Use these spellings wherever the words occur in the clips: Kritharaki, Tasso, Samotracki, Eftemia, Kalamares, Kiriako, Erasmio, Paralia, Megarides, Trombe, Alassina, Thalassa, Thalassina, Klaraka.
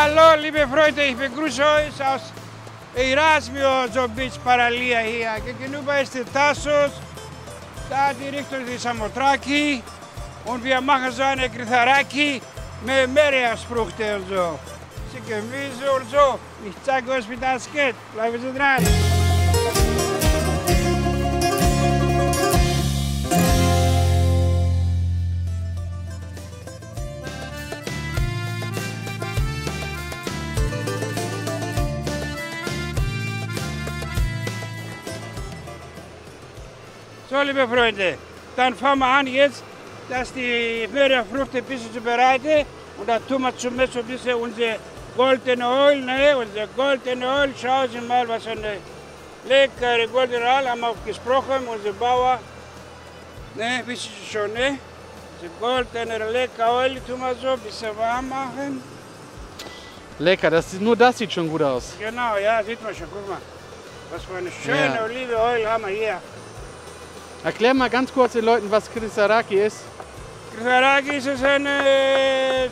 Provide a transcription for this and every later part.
Hallo, liebe Freunde, ich begrüße euch aus Erasmio, so Beach Paralia hier. Gegenüber ist der Tasso, da die Richtung ist Samotracki. Und wir machen so eine Kritharaki mit Meeresfrüchten und so. Sie Gemüse und so. Ich zeige euch, wie das geht. Bleiben Sie dran. So, liebe Freunde, dann fangen wir an jetzt, dass die Meeresfrüchte ein bisschen zu bereiten. Und dann tun wir zum Beispiel ein bisschen unser goldene Öl, ne? Unser goldene Öl, schauen Sie mal, was für eine leckere goldene Öl haben wir gesprochen, unser Bauer. Ne, wissen Sie schon, ne? Das goldene, leckere Öl tun wir so, ein bisschen warm machen. Lecker, das, nur das sieht schon gut aus. Genau, ja, sieht man schon, guck mal. Was für eine schöne Olivenöl haben wir hier. Erklär mal ganz kurz den Leuten, was Kritharaki ist. Kritharaki ist so eine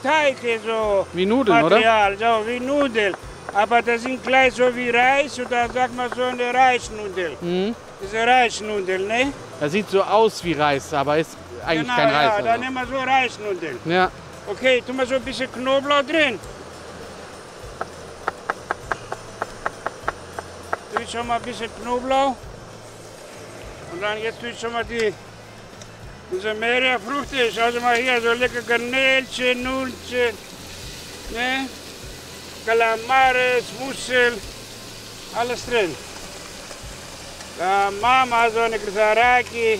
Teig, so wie Nudeln, Material, oder? So wie Nudeln. Aber das sind gleich so wie Reis, oder sagt man so eine Reisnudel. Mhm. Das ist eine Reisnudel, ne? Das sieht so aus wie Reis, aber ist eigentlich kein Reis. Ja, also. Dann nehmen wir so Reisnudeln. Ja. Okay, tun wir so ein bisschen Knoblauch drin. Tue ich schon mal ein bisschen Knoblauch. Und dann jetzt tue ich schon mal diese Meeresfrüchte, schaut mal hier, so lecker Garnelchen, Nulchen, ne? Kalamares, Mussel, alles drin. Da Mama, so eine Kritharaki,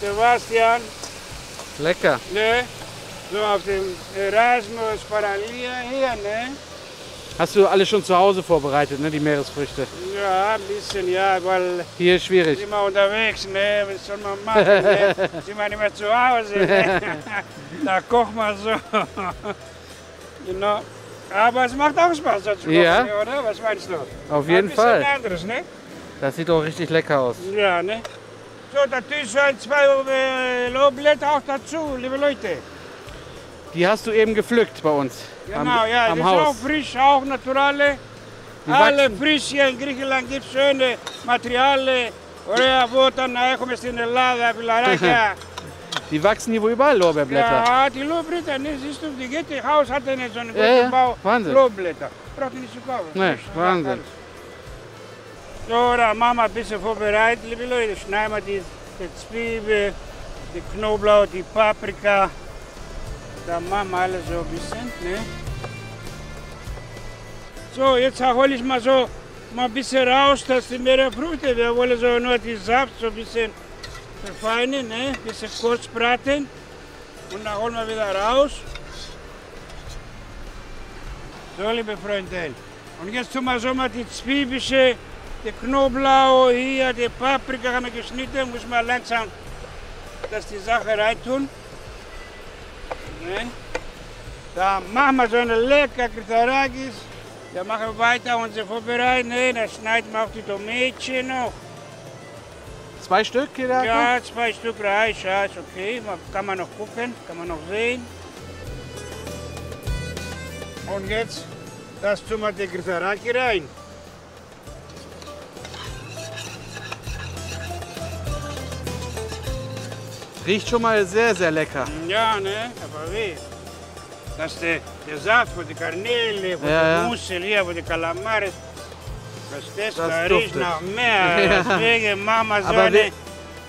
Sebastian. Lecker. Ne? So auf dem Erasmus, Paralia hier, ne? Hast du alles schon zu Hause vorbereitet, ne, die Meeresfrüchte? Ja, ein bisschen, ja, weil... Hier ist schwierig. Sind wir unterwegs, ne, was soll man machen, ne? Sind wir nicht mehr zu Hause, ne? Da kochen wir so. Genau. Aber es macht auch Spaß, dazu kochen, oder? Was meinst du? Auf jeden Fall. Ein bisschen anderes, ne? Das sieht doch richtig lecker aus. Ja, ne? So, da tue ich so ein, zwei Laubblätter auch dazu, liebe Leute. Die hast du eben gepflückt bei uns. Genau, ja, die ist auch frisch, auch naturale. Alle frisch hier in Griechenland gibt es schöne Materialien. Die wachsen hier wo überall Lorbeerblätter. Ja, die Lorbeerblätter, ne, siehst du, die geht ins Haus, hat eine so einen guten Bau. Lorbeerblätter. Braucht nicht zu kaufen. Nee, Wahnsinn. So, dann machen wir ein bisschen vorbereitet, liebe Leute. Schneiden wir die Zwiebeln, die Knoblauch, die Paprika. Da machen wir alles so ein bisschen, ne? So, jetzt hole ich mal so mal ein bisschen raus, dass die Meeresfrüchte, wir wollen so nur die Saft so ein bisschen verfeinern, ne? Ein bisschen kurz braten und dann holen wir wieder raus. So, liebe Freunde, und jetzt tun wir so mal die Zwiebeln, die Knoblauch hier, die Paprika haben wir geschnitten, muss man langsam, dass die Sache reintun. Ne? Da machen wir so eine leckere Kritharaki. Wir machen weiter unsere Vorbereitung. Ne? Da schneiden wir auch die Tomätchen noch. 2 Stück? Kritharaki? Ja, 2 Stück reicht. Ja, ist okay. Kann man noch gucken, kann man noch sehen. Und jetzt das tun wir die Kritharaki rein. Riecht schon mal sehr, sehr lecker. Ja, ne? Aber weh. Das ist der Saft von der Garnele, von der Mussel hier, von den Kalamares. Das riecht nach mehr. Deswegen machen wir so eine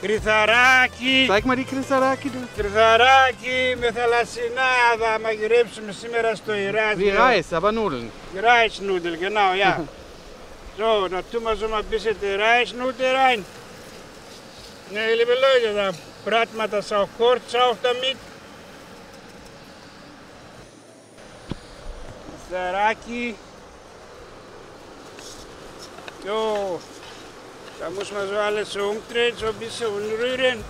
Kritharaki. Zeig mal die Kritharaki. Kritharaki mit Alassina, da haben wir Reis. Wie Reis, aber Nudeln. Reisnudeln, genau, ja. So, da tun wir so mal ein bisschen die Reisnudeln rein. Ne, liebe Leute, da braten wir das auch kurz auf damit. Kritharaki. Jo, da muss man so alles so umdrehen, so ein bisschen umrühren.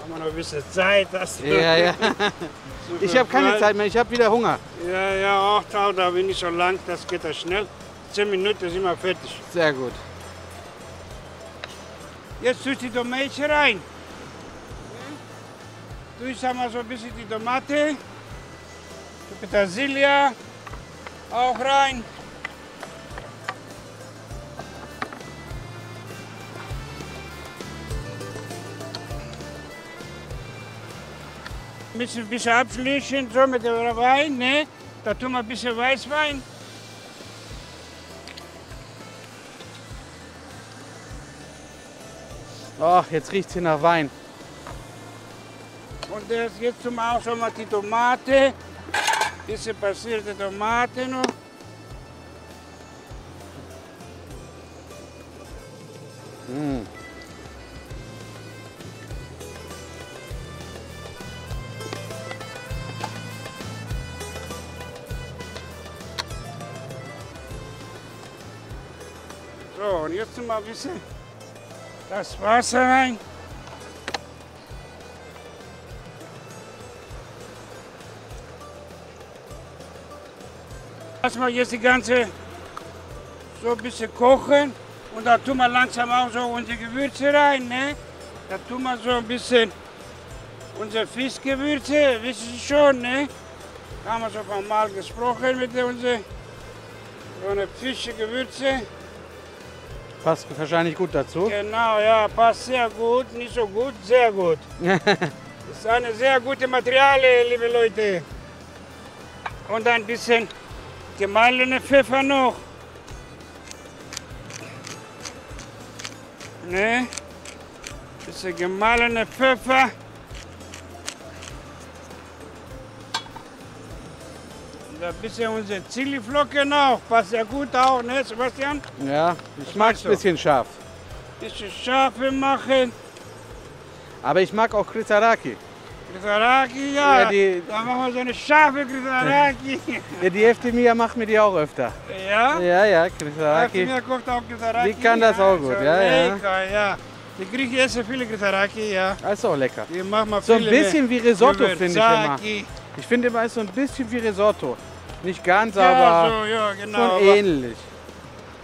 Haben wir noch ein bisschen Zeit. Ja. Ich habe keine Zeit mehr, ich habe wieder Hunger. Ja, auch da bin ich so lang, das geht ja schnell. 10 Minuten sind wir fertig. Sehr gut. Jetzt tue ich die Tomätchen rein. Durch haben wir so ein bisschen die Tomate, die Petersilie auch rein. Müssen ein bisschen abschließen, so mit dem Wein, ne? Da tun wir ein bisschen Weißwein. Ach, jetzt riecht es hier nach Wein. Und das jetzt tun wir auch schon mal die Tomate. Ein bisschen passierte Tomate noch. Mm. So, und jetzt tun wir ein bisschen das Wasser rein. Lassen wir jetzt die ganze so ein bisschen kochen und da tun wir langsam auch so unsere Gewürze rein. Ne? Da tun wir so ein bisschen unsere Fischgewürze, wissen Sie schon, ne? Da haben wir schon mal gesprochen mit unseren so Fischgewürze. Passt wahrscheinlich gut dazu. Genau, ja, passt sehr gut, nicht so gut, sehr gut. Das ist eine sehr gute Materialie, liebe Leute. Und ein bisschen gemahlene Pfeffer noch. Ne? Bisschen gemahlene Pfeffer. Und ein bisschen unsere Chili-Flocke noch, passt ja gut auch, ne Sebastian? Ja, ich mag es ein bisschen scharf. Ein bisschen scharf machen. Aber ich mag auch Kritharaki. Kritharaki, ja, ja da machen wir so eine scharfe Kritharaki. Ja, die Eftemia macht mir die auch öfter. Ja? Ja, ja, Kritharaki. Die Eftemia kocht auch Kritharaki. Die kann das auch gut, ja, ja. Lecker, ja. Die Griechen essen viele Kritharaki, ja. Das ist auch lecker. Die machen mal so ein bisschen wie Risotto, finde ich immer. Ich finde immer, es ist so ein bisschen wie Risotto. Nicht ganz, ja, aber so, ja, genau, schon ähnlich.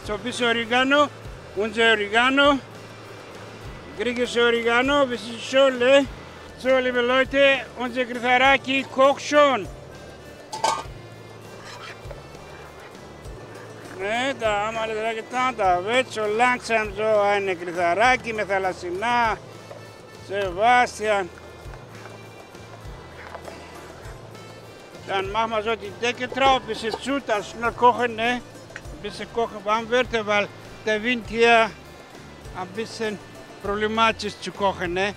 So ein bisschen Oregano, unser Oregano, griechische Oregano, bisschen schon, ne? So, liebe Leute, unser Kritharaki kocht schon. Ne, da haben wir alles da getan, da wird schon langsam so eine Kritharaki mit Alassina, Sebastian. Dann machen wir so die Decke drauf, ein bisschen zu, dann schnell kochen, ne? Ein bisschen kochen warm wird, weil der Wind hier ein bisschen problematisch zu kochen, ne?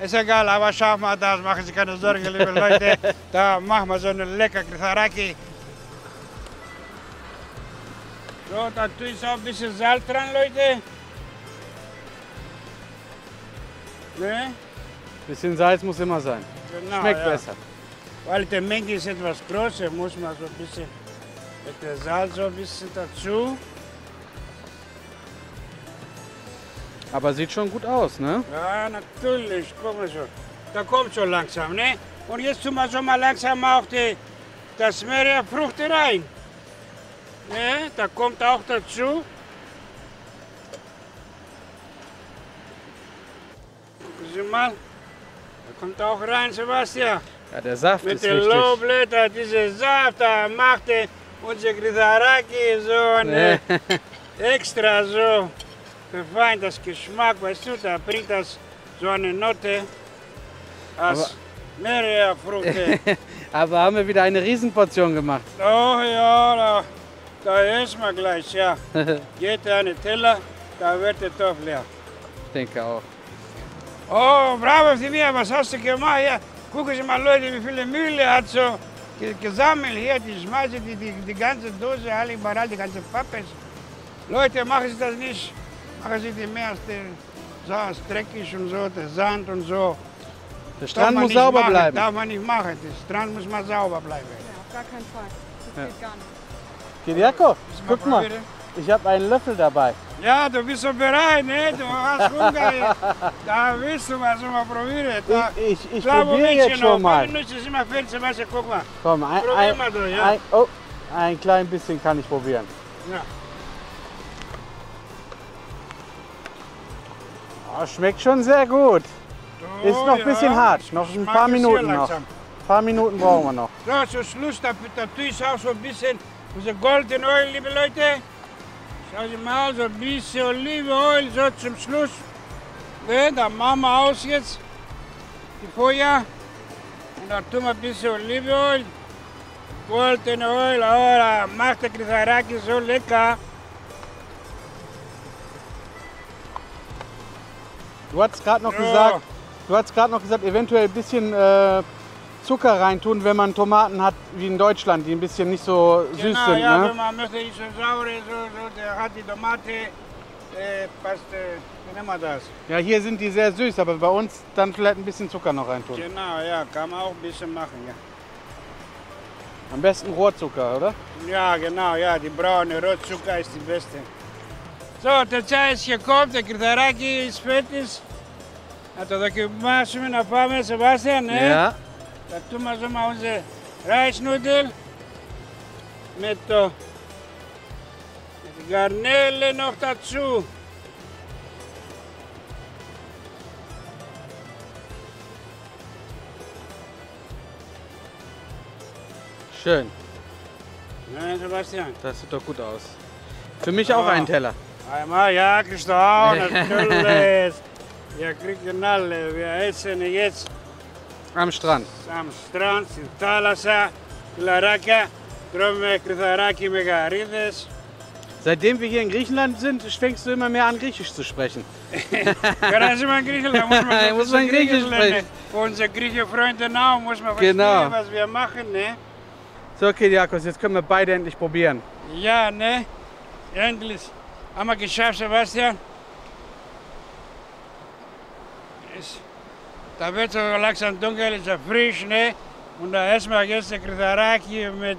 Ist egal, aber schauen wir das, machen Sie keine Sorge, liebe Leute. Da machen wir so eine leckere Kritharaki. So, dann tue ich auch ein bisschen Salz dran, Leute. Ne? Ein bisschen Salz muss immer sein. Genau, schmeckt ja besser. Weil die Menge ist etwas größer, muss man so ein bisschen mit der Salz so ein bisschen dazu. Aber sieht schon gut aus, ne? Ja, natürlich, guck mal schon. Da kommt schon langsam, ne? Und jetzt tun wir so mal langsam auch das Meerfrucht rein. Ne? Da kommt auch dazu. Gucken Sie mal, da kommt auch rein, Sebastian. Ja, der Saft mit ist den wichtig. Laubblättern, dieser Saft, da macht unsere Kritharaki so eine extra so verfeint das Geschmack, weißt du, da bringt das so eine Note als Meerfrüchte. Aber haben wir wieder eine Riesenportion gemacht. Oh ja, da essen wir gleich, ja. Geht eine Teller, da wird der Topf leer. Ich denke auch. Oh, bravo, Eftemia, was hast du gemacht? Ja. Gucken Sie mal, Leute, wie viele Mühle hat so gesammelt hier, die schmeißen die ganze Dose, alle überall, die ganze Pappes. Leute, machen Sie das nicht. Machen Sie die mehr als so dreckig und so, der Sand und so. Der Strand muss sauber bleiben. Darf man nicht machen, der Strand muss mal sauber bleiben. Ja, auf gar keinen Fall. Das geht gar nicht. Kiriako, guck mal, ich habe einen Löffel dabei. Ja, du bist so bereit, ne? Du hast Hunger. Da willst du was mal probieren. Da, ich probiere jetzt schon mal. Guck mal. Komm, ein klein bisschen kann ich probieren. Ja. Oh, schmeckt schon sehr gut. Ist noch ein bisschen hart, noch ein paar Minuten noch. Ein paar Minuten brauchen wir noch. So, zum Schluss, da tue ich auch so ein bisschen unser Golden Oil, liebe Leute. Schauen Sie mal, so ein bisschen Olivenöl, so zum Schluss. Ja, da machen wir aus jetzt die Feuer. Und dann tun wir ein bisschen Olivenöl. Golden Oil, oh, macht der Kritharaki so lecker. Du hast gerade noch gesagt, eventuell ein bisschen Zucker reintun, wenn man Tomaten hat wie in Deutschland, die ein bisschen nicht so süß sind. Ja, ne? Wenn man möchte nicht so saure, so der hat die Tomate, passt, wie nennen wir das? Ja, hier sind die sehr süß, aber bei uns dann vielleicht ein bisschen Zucker noch reintun. Genau, ja, kann man auch ein bisschen machen, ja. Am besten Rohrzucker, oder? Ja, genau, ja, die braune Rohrzucker ist die beste. So, der Tee ist gekocht, der Kritharaki ist fertig. Also da können wir schon ein paar Messer Wasser, ne? Ja. Da tun wir so mal unsere Reisnudeln mit Garnele noch dazu. Schön. Nein, Sebastian. Das sieht doch gut aus. Für mich auch einen Teller. Einmal, ja, Christoph, natürlich. Wir kriegen alle, wir essen jetzt. Am Strand. Am Strand, in Thalassa, Klaraka, Trombe, Kritharaki, Megarides. Seitdem wir hier in Griechenland sind, fängst du immer mehr an, Griechisch zu sprechen. Gerade sind wir in Griechenland, muss man Griechisch sprechen. Unsere griechischen Freunde auch, muss man verstehen, was wir machen, ne? So, Kyriakos, jetzt können wir beide endlich probieren. Ja, ne? Endlich. Haben wir geschafft, Sebastian. Da wird so langsam dunkel, ist ja frisch, ne? Und da essen wir jetzt Kritharaki mit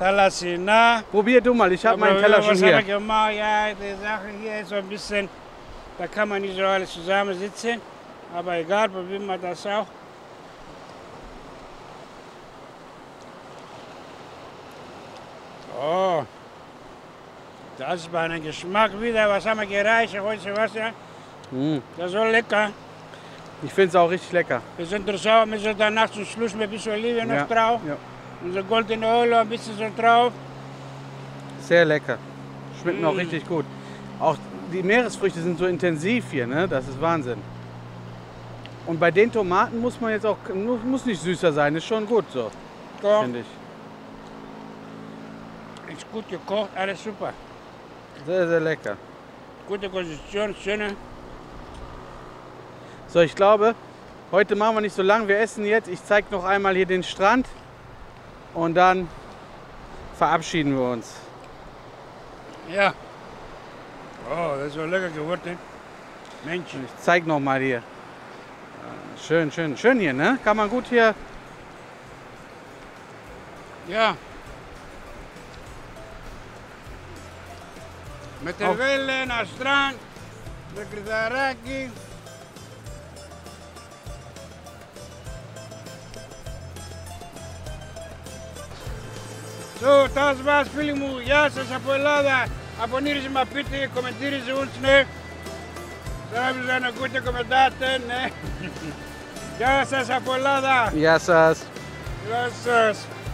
Thalassina. Probier du mal, ich habe meinen Teller schon hier. Ja, die Sache hier ist so ein bisschen, da kann man nicht so alles zusammensitzen. Aber egal, probieren wir das auch. Oh, das war ein Geschmack wieder, was haben wir gereicht heute, Sebastian? Das ist so lecker. Ich finde es auch richtig lecker. Wir sind drauf, wir sind danach zum Schluss mit ein bisschen Oliven noch drauf. Ja. Unser Goldene Öl ein bisschen so drauf. Sehr lecker. Schmeckt auch richtig gut. Auch die Meeresfrüchte sind so intensiv hier, ne? Das ist Wahnsinn. Und bei den Tomaten muss man jetzt auch, muss nicht süßer sein, ist schon gut so, finde ich. Ist gut gekocht, alles super. Sehr, sehr lecker. Gute Konsistenz, schöne. So, ich glaube, heute machen wir nicht so lang. Wir essen jetzt. Ich zeige noch einmal hier den Strand und dann verabschieden wir uns. Ja. Oh, das ist so lecker geworden. Mensch. Ich zeige noch mal hier. Schön, schön, schön hier, ne? Kann man gut hier. Ja. Mit den Wellen am Strand, mit Kritharaki. So, das war's, φίλοι μου. Γεια σας από Ελλάδα. Abonnieren Sie mal bitte, kommentieren Sie uns, ne? Schreiben Sie eine gute Kommentare, ne? Γεια σας από Ελλάδα. Γεια σας. Γεια σας.